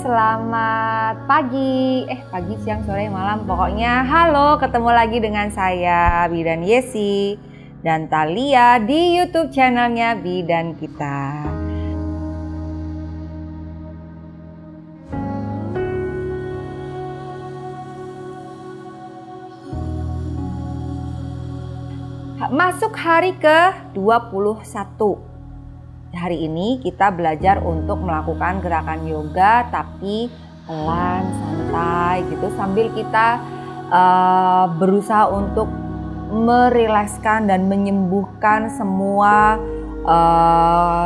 selamat pagi, pagi, siang, sore, malam, pokoknya halo, ketemu lagi dengan saya Bidan Yesi dan Thalia di YouTube channelnya Bidan Kita. Masuk hari ke-21. Hari ini kita belajar untuk melakukan gerakan yoga tapi pelan, santai gitu, sambil kita berusaha untuk merilekskan dan menyembuhkan semua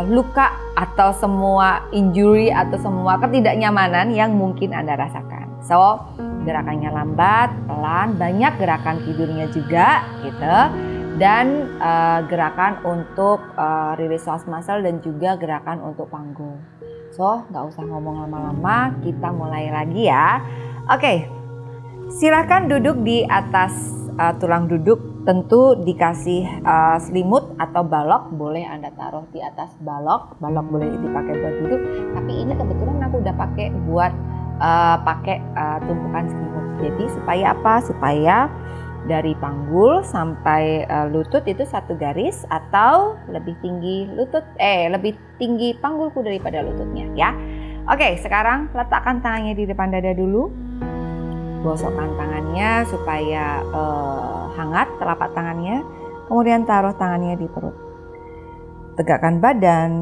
luka atau semua injury atau semua ketidaknyamanan yang mungkin Anda rasakan. So, gerakannya lambat, pelan, banyak gerakan tidurnya juga gitu. Dan gerakan untuk release stress muscle dan juga gerakan untuk panggung. So, nggak usah ngomong lama-lama, kita mulai lagi ya. Oke, silahkan duduk di atas tulang duduk. Tentu dikasih selimut atau balok, boleh Anda taruh di atas balok. Balok boleh dipakai buat duduk, tapi ini kebetulan aku udah pakai buat tumpukan selimut. Jadi supaya apa? Supaya dari panggul sampai lutut itu satu garis atau lebih tinggi lutut, lebih tinggi panggulku daripada lututnya ya. Oke, sekarang letakkan tangannya di depan dada dulu. Gosokkan tangannya supaya hangat telapak tangannya. Kemudian taruh tangannya di perut. Tegakkan badan,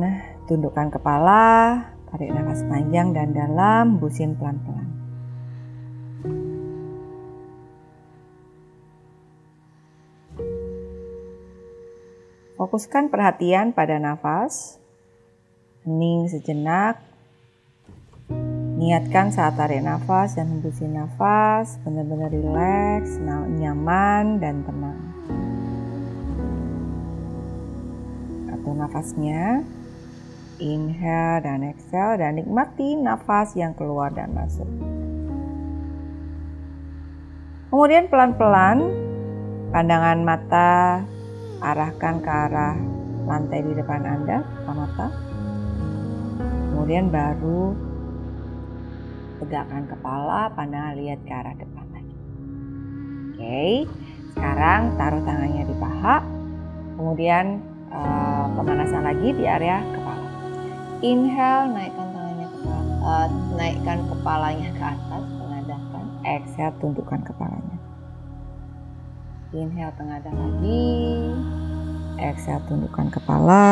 tundukkan kepala, tarik nafas panjang dan dalam, hembusin pelan-pelan. Fokuskan perhatian pada nafas, hening sejenak, niatkan saat tarik nafas dan hembusin nafas, benar-benar rileks, nyaman dan tenang. Atur nafasnya, inhale dan exhale dan nikmati nafas yang keluar dan masuk. Kemudian pelan-pelan, pandangan mata arahkan ke arah lantai di depan Anda, mata. Kemudian baru tegakkan kepala, pandangan lihat ke arah depan lagi. Oke, sekarang taruh tangannya di paha. Kemudian pemanasan lagi di area kepala. Inhale, naikkan kepalanya ke atas, tengadahkan. Exhale, tundukkan kepalanya. Inhale, tengadah lagi. Exhale, tundukkan kepala.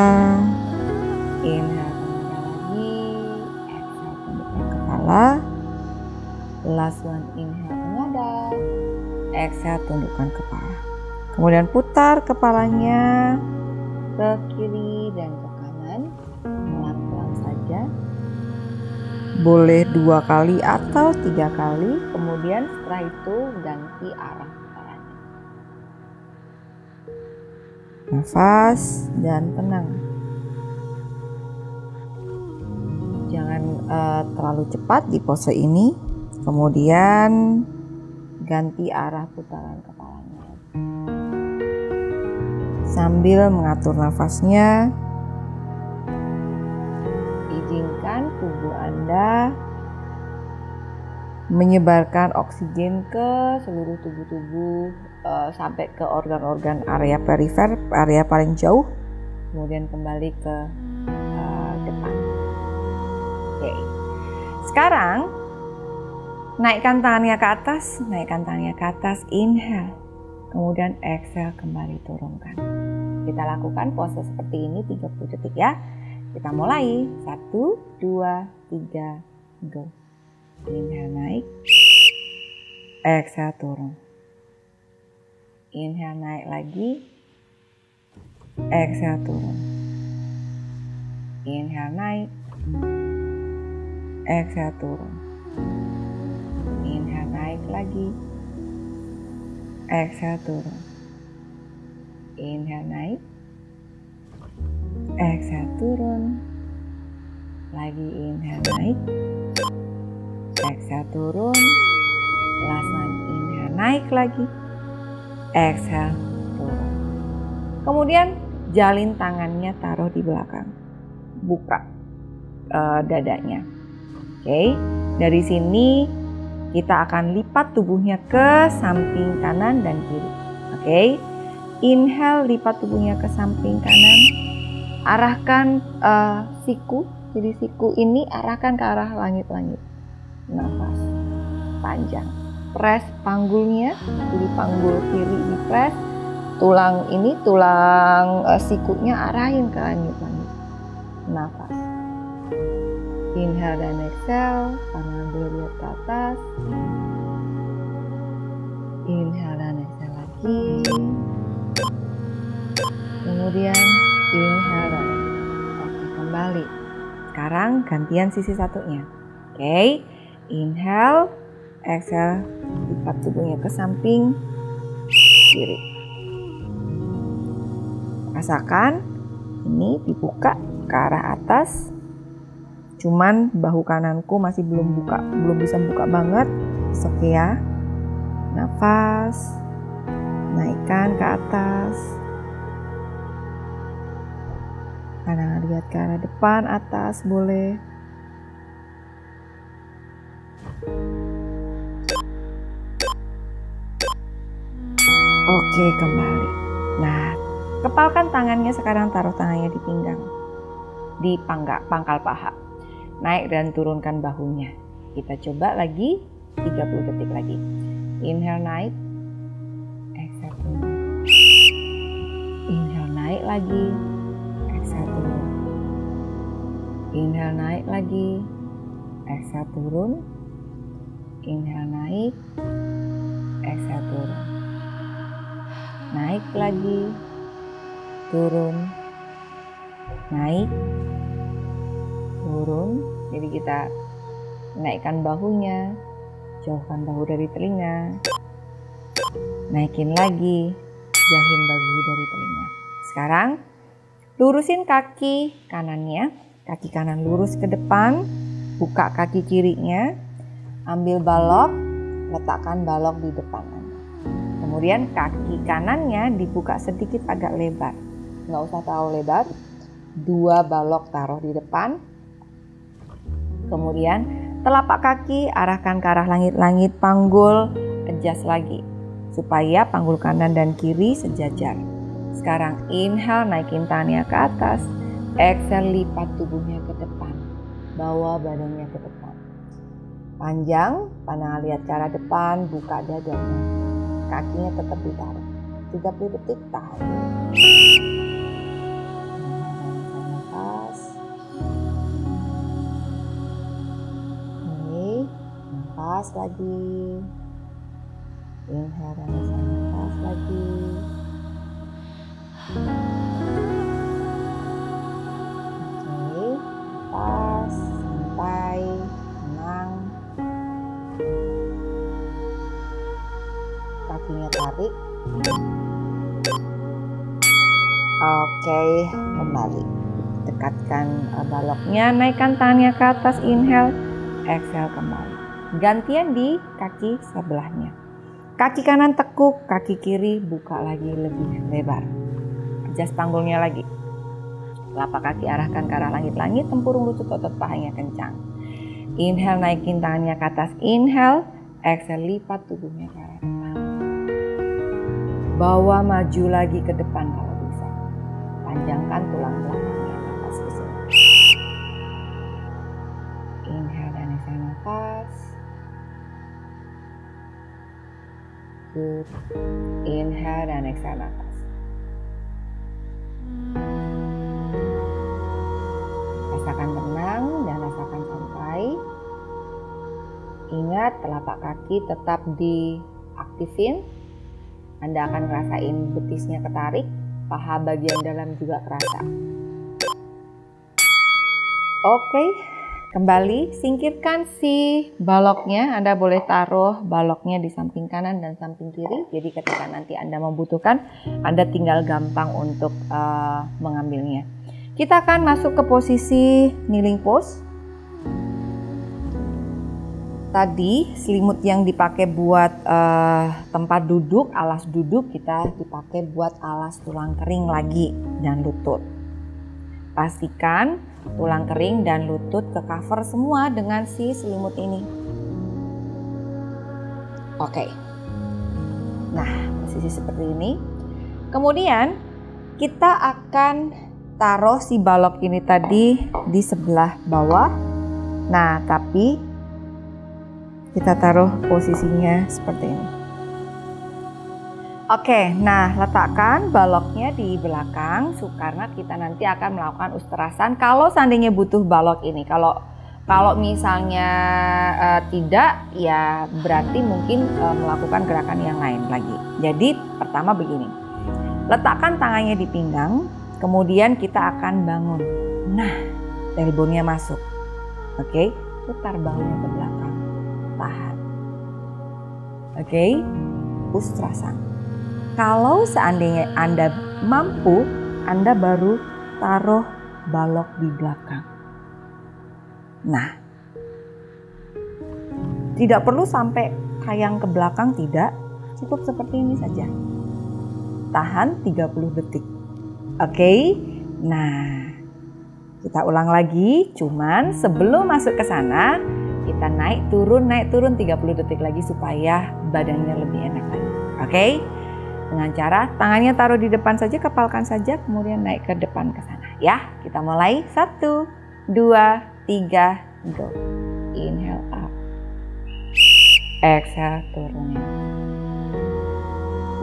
Inhale, tengadah lagi. Exhale, tundukkan kepala. Last one, inhale, tengadah. Exhale, tundukkan kepala. Kemudian putar kepalanya ke kiri dan ke kanan. Pelan-pelan saja. Boleh 2 kali atau 3 kali. Kemudian setelah itu ganti arah. Nafas dan tenang. Jangan terlalu cepat di pose ini. Kemudian ganti arah putaran kepalanya. Sambil mengatur nafasnya, izinkan tubuh Anda menyebarkan oksigen ke seluruh tubuh sampai ke organ-organ area perifer, area paling jauh, kemudian kembali ke depan. Oke. Sekarang naikkan tangannya ke atas, inhale, kemudian exhale, kembali turunkan. Kita lakukan pose seperti ini 30 detik ya. Kita mulai. 1, 2, 3, go. Inhale naik, exhale turun. Inhale naik lagi, exhale turun. Inhale naik, exhale turun. Inhale naik lagi, exhale turun. Inhale naik, exhale turun. Lagi inhale naik, exhale turun. Last one, inhale naik lagi. Exhale, turun. Kemudian jalin tangannya, taruh di belakang, buka dadanya. Oke, Dari sini kita akan lipat tubuhnya ke samping kanan dan kiri. Oke. Inhale, lipat tubuhnya ke samping kanan. Arahkan siku. Jadi siku ini arahkan ke arah langit-langit. Nafas panjang. Press panggulnya. Jadi panggul kiri di press. Tulang ini, tulang sikunya arahin ke langit-langit. Nafas. Inhale dan exhale. Tangan dilihat ke atas. Inhale dan exhale lagi. Kemudian inhale dan exhale. Kembali. Sekarang gantian sisi satunya. Oke. Inhale. Exhale. Lipat tubuhnya ke samping kiri. Rasakan ini dibuka ke arah atas, cuman bahu kananku masih belum buka, belum bisa buka banget. Oke ya, nafas, naikkan ke atas, kadang lihat ke arah depan, atas boleh. Oke, kembali. Nah, kepalkan tangannya sekarang, taruh tangannya di pinggang, di pangkal paha. Naik dan turunkan bahunya. Kita coba lagi 30 detik lagi. Inhale naik, exhale turun. Inhale naik lagi, exhale turun. Inhale naik lagi, exhale turun. Inhale naik, exhale turun. Naik lagi, turun, naik, turun. Jadi kita naikkan bahunya, jauhkan bahu dari telinga, naikin lagi, jauhin bahu dari telinga. Sekarang lurusin kaki kanannya, kaki kanan lurus ke depan, buka kaki kirinya, ambil balok, letakkan balok di depan. Kemudian kaki kanannya dibuka sedikit agak lebar. Nggak usah terlalu lebar, 2 balok taruh di depan. Kemudian telapak kaki arahkan ke arah langit-langit, panggul, adjust lagi supaya panggul kanan dan kiri sejajar. Sekarang inhale, naikin tangannya ke atas, exhale, lipat tubuhnya ke depan, bawa badannya ke depan, panjang, pandangan lihat ke arah depan, buka dadanya, kakinya tetap ditaruh. 30 detik, tahan. Nafas lagi. Inhale, nafas lagi. Oke, nafas sampai tenang. Kakinya tarik. Oke, kembali. Dekatkan baloknya, naikkan tangannya ke atas, inhale, exhale kembali. Gantian di kaki sebelahnya. Kaki kanan tekuk, kaki kiri buka lagi lebih lebar. Adjust panggulnya lagi. Telapak kaki arahkan ke arah langit-langit, tempurung lutut otot pahanya kencang. Inhale, naikin tangannya ke atas, inhale, exhale, lipat tubuhnya ke arah depan. Bawa maju lagi ke depan kalau bisa. Panjangkan tulang belakangnya, nafas ke sini. Inhale dan exhale, nafas. Good. Inhale dan exhale nafas. Rasakan tenang dan rasakan santai. Ingat, telapak kaki tetap diaktifin. Anda akan ngerasain betisnya ketarik, paha bagian dalam juga kerasa. Oke, kembali singkirkan si baloknya. Anda boleh taruh baloknya di samping kanan dan samping kiri. Jadi ketika nanti Anda membutuhkan, Anda tinggal gampang untuk mengambilnya. Kita akan masuk ke posisi kneeling pose. Tadi selimut yang dipakai buat tempat duduk, alas duduk, kita dipakai buat alas tulang kering lagi dan lutut. Pastikan tulang kering dan lutut ke cover semua dengan si selimut ini. Oke. Nah, posisi seperti ini. Kemudian kita akan taruh si balok ini tadi di sebelah bawah. Nah, tapi kita taruh posisinya seperti ini. Oke, nah letakkan baloknya di belakang karena kita nanti akan melakukan usterasan kalau seandainya butuh balok ini. Kalau misalnya tidak, ya berarti mungkin melakukan gerakan yang lain lagi. Jadi pertama begini, letakkan tangannya di pinggang, kemudian kita akan bangun. Nah, elbownya masuk. Oke, putar bahunya ke belakang, tahan. Oke, usterasan. Kalau seandainya Anda mampu, Anda baru taruh balok di belakang. Nah, tidak perlu sampai kayang ke belakang, tidak. Cukup seperti ini saja. Tahan 30 detik. Oke, nah kita ulang lagi. Cuman sebelum masuk ke sana, kita naik turun 30 detik lagi supaya badannya lebih enak lagi. Oke? Dengan cara tangannya taruh di depan saja, kepalkan saja, kemudian naik ke depan ke sana. Ya, kita mulai. 1, 2, 3, go. Inhale up. Exhale turun.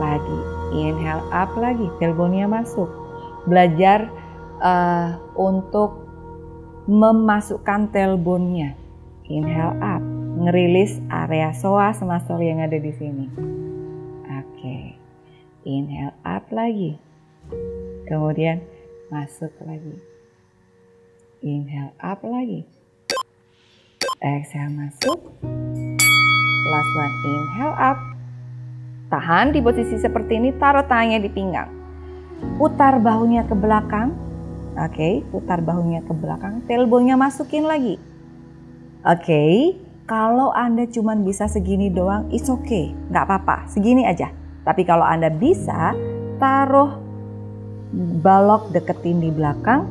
Lagi. Inhale up lagi. Tailbone-nya masuk. Belajar untuk memasukkan tailbone-nya. Inhale up. Ngerilis area psoas muscle yang ada di sini. Oke. Inhale up lagi, kemudian masuk lagi. Inhale up lagi, exhale masuk. Last one, inhale up. Tahan di posisi seperti ini, taruh tangannya di pinggang. Putar bahunya ke belakang. Oke, putar bahunya ke belakang, tailbone-nya masukin lagi. Oke, kalau Anda cuma bisa segini doang, it's okay, nggak apa-apa, segini aja. Tapi kalau Anda bisa, taruh balok deketin di belakang,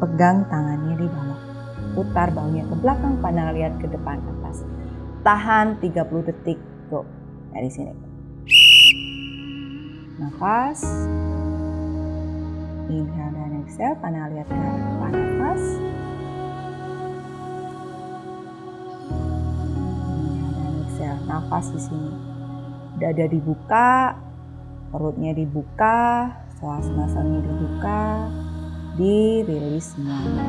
pegang tangannya di balok. Putar bahunya ke belakang, pandang lihat ke depan atas. Tahan 30 detik, go. Dari sini. Nafas. Inhale dan exhale, pandang lihat ke depan atas. Inhale dan exhale, nafas di sini. Dada dibuka, perutnya dibuka, psoas muscle-nya dibuka, dirilis semuanya.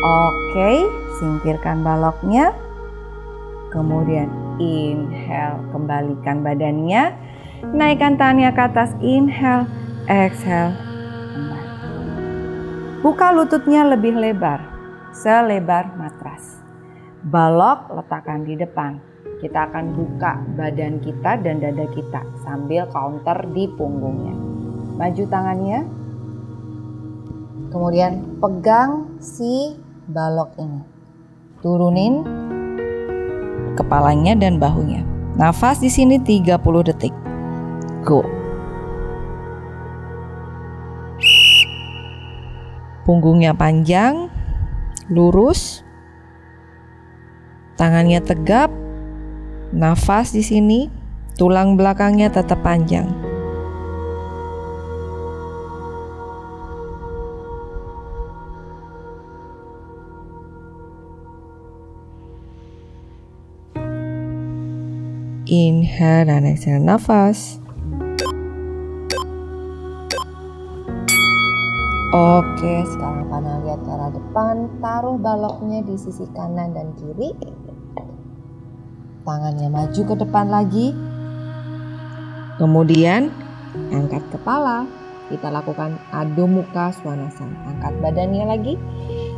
Oke, singkirkan baloknya. Kemudian inhale, kembalikan badannya. Naikkan tangannya ke atas, inhale, exhale. Buka lututnya lebih lebar, selebar matras. Balok letakkan di depan. Kita akan buka badan kita dan dada kita sambil counter di punggungnya. Maju tangannya. Kemudian pegang si balok ini. Turunin kepalanya dan bahunya. Nafas di sini 30 detik. Go. Punggungnya panjang, lurus, tangannya tegap, nafas di sini, tulang belakangnya tetap panjang. Inhale dan exhale, nafas. Oke, sekarang pandang lihat ke arah depan, taruh baloknya di sisi kanan dan kiri. Tangannya maju ke depan lagi. Kemudian angkat kepala, kita lakukan Adho Mukha Svanasana. Angkat badannya lagi,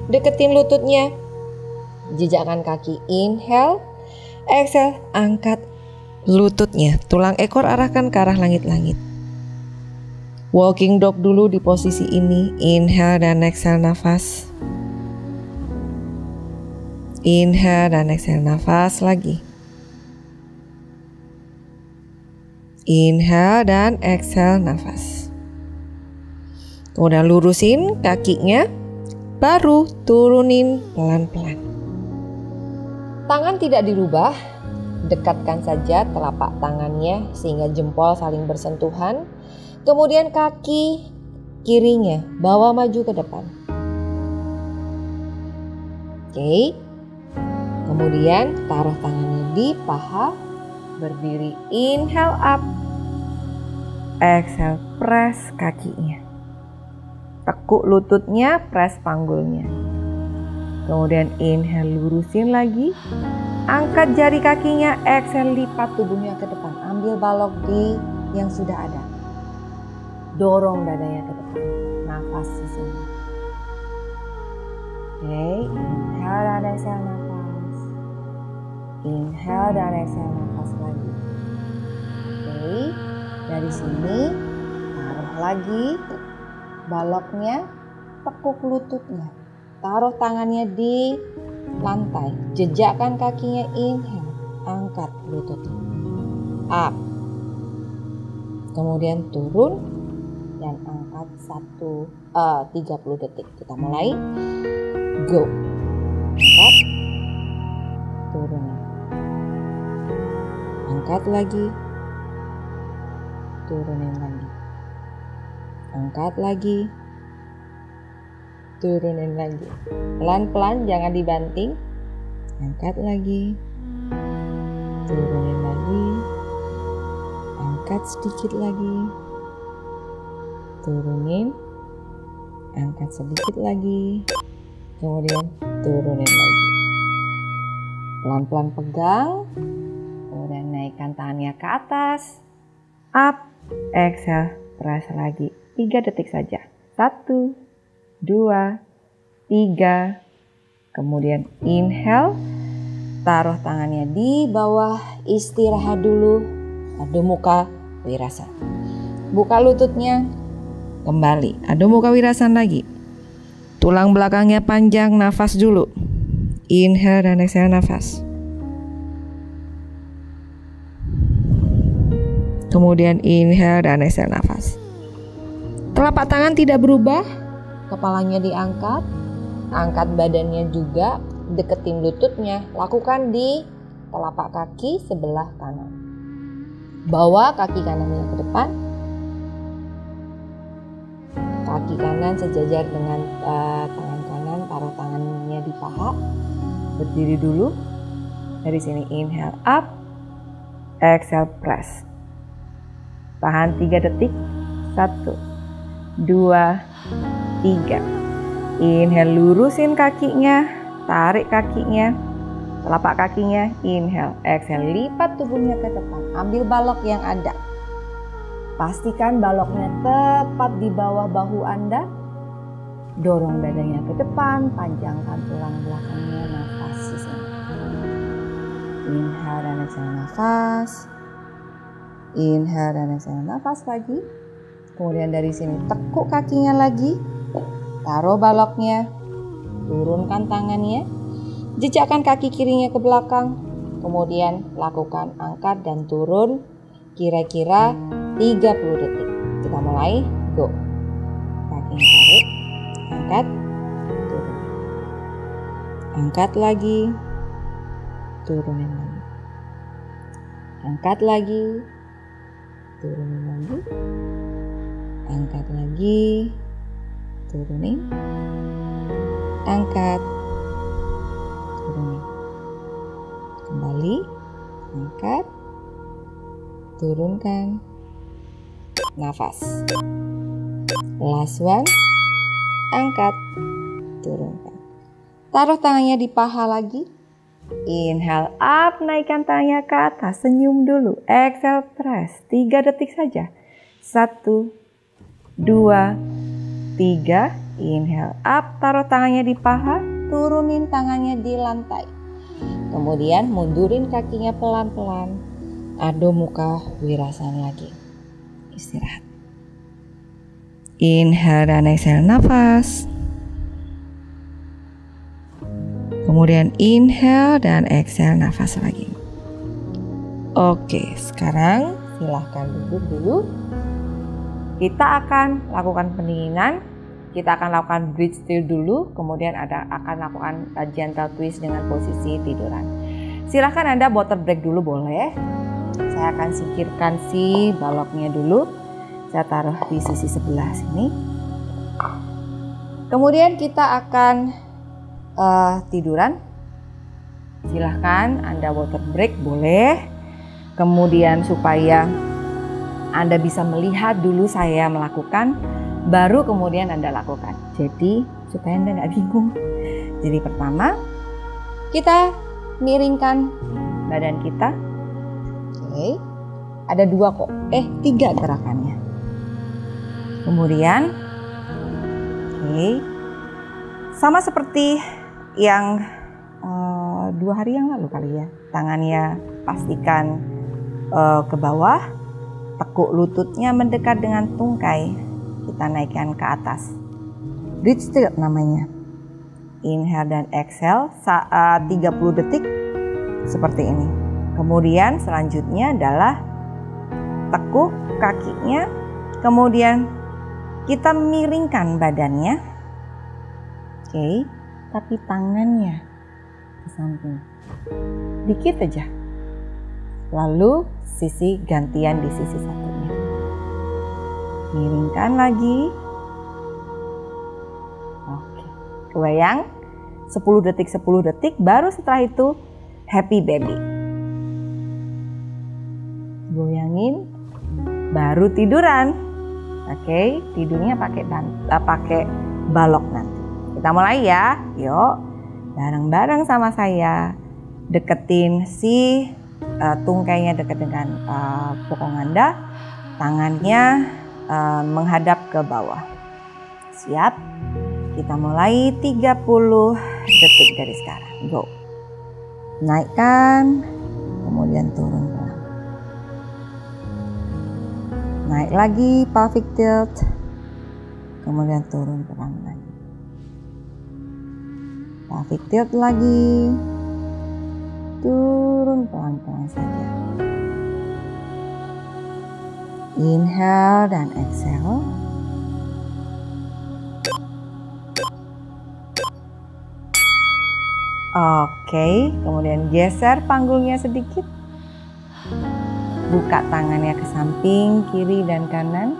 deketin lututnya, jejakkan kaki, inhale, exhale, angkat lututnya, tulang ekor arahkan ke arah langit-langit. Walking dog dulu di posisi ini, inhale dan exhale nafas. Inhale dan exhale nafas lagi. Inhale dan exhale nafas. Kemudian lurusin kakinya, baru turunin pelan-pelan. Tangan tidak dirubah, dekatkan saja telapak tangannya sehingga jempol saling bersentuhan. Kemudian kaki kirinya bawa maju ke depan. Oke. Kemudian taruh tangannya di paha, berdiri, inhale up, exhale press kakinya, tekuk lututnya, press panggulnya. Kemudian inhale lurusin lagi, angkat jari kakinya, exhale lipat tubuhnya ke depan, ambil balok di yang sudah ada, dorong dadanya ke depan, nafas di sini. Oke, inhale dan exhale nafas, inhale dan exhale nafas lagi. Oke, dari sini taruh lagi baloknya, tekuk lututnya, taruh tangannya di lantai, jejakkan kakinya, inhale, angkat lututnya, up, kemudian turun dan angkat 30 detik. Kita mulai, go, angkat, turun, angkat lagi, turunin lagi. Angkat lagi, turunin lagi. Pelan-pelan, jangan dibanting. Angkat lagi, turunin lagi. Angkat sedikit lagi, turunin. Angkat sedikit lagi, kemudian turunin lagi. Pelan-pelan pegang, kemudian naikkan tangannya ke atas. Up, exhale, press lagi. 3 detik saja, 1, 2, 3, kemudian inhale, taruh tangannya di bawah, istirahat dulu, adu muka wirasan, buka lututnya, kembali, adu muka wirasan lagi, tulang belakangnya panjang, nafas dulu, inhale dan exhale nafas, kemudian inhale dan exhale nafas. Telapak tangan tidak berubah, kepalanya diangkat, angkat badannya juga, deketin lututnya, lakukan di telapak kaki sebelah kanan. Bawa kaki kanannya ke depan, kaki kanan sejajar dengan tangan kanan, taruh tangannya di paha, berdiri dulu, dari sini inhale up, exhale press, tahan 3 detik, 1, 2, 3. Inhale, lurusin kakinya, tarik kakinya, telapak kakinya, inhale, exhale, lipat tubuhnya ke depan, ambil balok yang ada, pastikan baloknya tepat di bawah bahu Anda, dorong dadanya ke depan, panjangkan tulang belakangnya, nafas di sini, inhale dan exhale nafas, inhale dan exhale nafas lagi. Kemudian dari sini tekuk kakinya lagi, taruh baloknya, turunkan tangannya, jejakkan kaki kirinya ke belakang, kemudian lakukan angkat dan turun kira-kira 30 detik. Kita mulai, go, kakinya tarik, angkat, turun, angkat lagi, turunin lagi, angkat lagi, turunin lagi, angkat lagi, turunin, angkat, turunin, kembali, angkat, turunkan, nafas, last one, angkat, turunkan, taruh tangannya di paha lagi, inhale up, naikkan tangannya ke atas, senyum dulu, exhale press, 3 detik saja, 1, 2, 3, inhale up, taruh tangannya di paha, turunin tangannya di lantai, kemudian mundurin kakinya pelan-pelan, adu muka wirasan lagi, istirahat, inhale dan exhale nafas, kemudian inhale dan exhale nafas lagi. Oke, sekarang Silahkan duduk dulu. Kita akan lakukan pendinginan. Kita akan lakukan bridge still dulu, kemudian akan lakukan gentle twist dengan posisi tiduran. Silahkan Anda water break dulu boleh. Saya akan singkirkan si baloknya dulu. Saya taruh di sisi sebelah sini. Kemudian kita akan tiduran. Silahkan Anda water break boleh. Kemudian supaya Anda bisa melihat dulu saya melakukan, baru kemudian Anda lakukan. Jadi supaya Anda nggak bingung. Jadi pertama kita miringkan badan kita. Oke, ada tiga gerakannya. Kemudian, oke, sama seperti yang 2 hari yang lalu kali ya. Tangannya pastikan ke bawah, tekuk lututnya mendekat dengan tungkai. Kita naikkan ke atas. Bridge still namanya. Inhale dan exhale saat 30 detik seperti ini. Kemudian selanjutnya adalah tekuk kakinya. Kemudian kita miringkan badannya. Oke, tapi tangannya ke samping. Dikit aja. Lalu sisi gantian di sisi satunya. Miringkan lagi. Oke, kebayang? 10 detik baru setelah itu happy baby. Goyangin baru tiduran. Oke, tidurnya pakai balok nanti. Kita mulai ya. Yuk, bareng-bareng sama saya. Deketin si tungkainya dekat dengan punggung Anda. Tangannya menghadap ke bawah. Siap? Kita mulai 30 detik dari sekarang. Go. Naikkan, kemudian turun pelan. Naik lagi, perfect tilt. Kemudian turun pelan lagi. Perfect tilt lagi. Turun pelan-pelan saja. Inhale dan exhale. Oke, kemudian geser panggulnya sedikit. Buka tangannya ke samping, kiri dan kanan.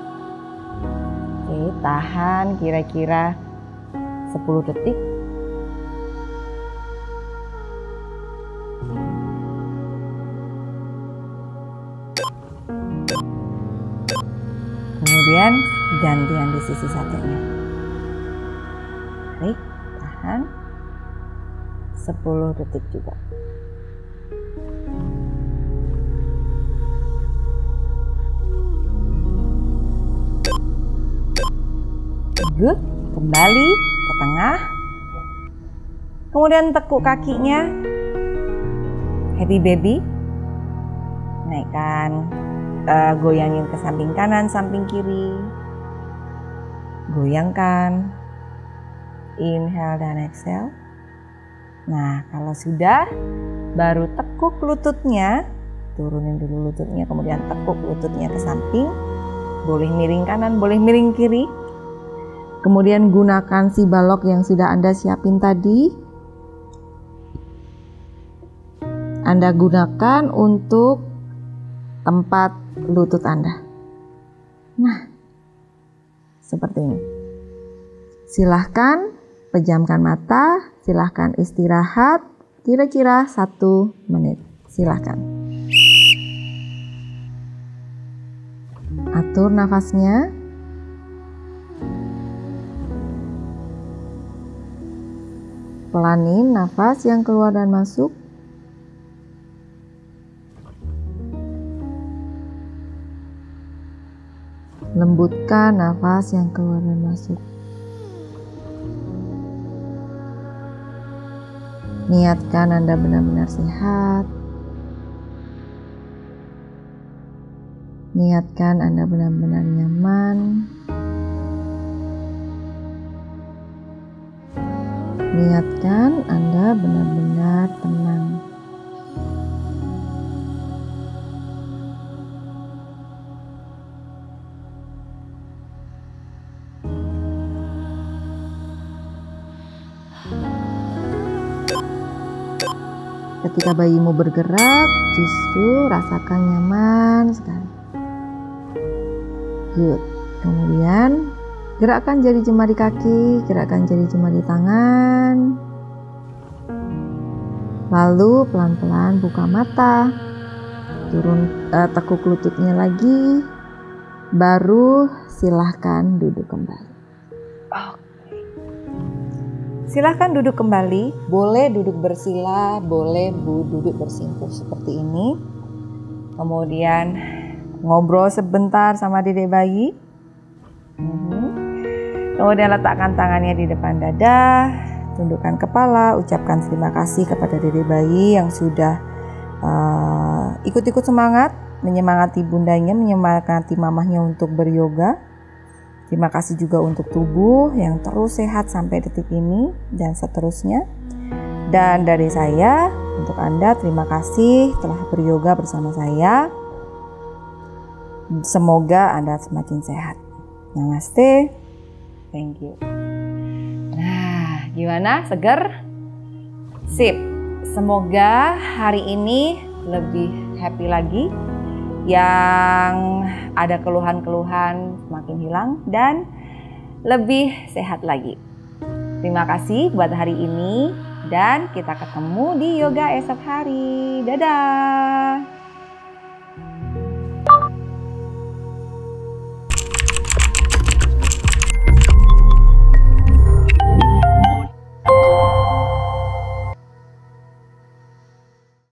Oke, tahan kira-kira 10 detik. Kemudian gantian di sisi satunya. Tarik, tahan. 10 detik juga. Good, kembali ke tengah. Kemudian tekuk kakinya. Happy baby. Naikkan. Goyangin ke samping kanan, samping kiri. Goyangkan. Inhale dan exhale. Nah, kalau sudah baru tekuk lututnya. Turunin dulu lututnya, kemudian tekuk lututnya ke samping. Boleh miring kanan, boleh miring kiri. Kemudian gunakan si balok yang sudah Anda siapin tadi. Anda gunakan untuk tempat lutut Anda. Nah, seperti ini. Silahkan pejamkan mata, silahkan istirahat kira-kira 1 menit. Silahkan. Atur nafasnya. Pelanin nafas yang keluar dan masuk. Lembutkan nafas yang keluar dan masuk. Niatkan Anda benar-benar sehat. Niatkan Anda benar-benar nyaman. Niatkan Anda benar-benar tenang. Ketika bayimu bergerak, justru rasakan nyaman sekali. Good. Kemudian gerakan jari jemari kaki, gerakan jari jemari tangan. Lalu pelan-pelan buka mata, tekuk lututnya lagi, baru silahkan duduk kembali. Oke. Silahkan duduk kembali, boleh duduk bersila, boleh duduk bersimpuh seperti ini. Kemudian ngobrol sebentar sama dedek bayi. Kemudian letakkan tangannya di depan dada, tundukkan kepala, ucapkan terima kasih kepada dedek bayi yang sudah ikut-ikut semangat, menyemangati bundanya, menyemangati mamahnya untuk beryoga. Terima kasih juga untuk tubuh yang terus sehat sampai detik ini dan seterusnya. Dan dari saya, untuk Anda, terima kasih telah beryoga bersama saya. Semoga Anda semakin sehat. Namaste. Thank you. Nah, gimana? Seger? Sip. Semoga hari ini lebih happy lagi, yang ada keluhan-keluhan semakin hilang dan lebih sehat lagi. Terima kasih buat hari ini dan kita ketemu di yoga esok hari. Dadah.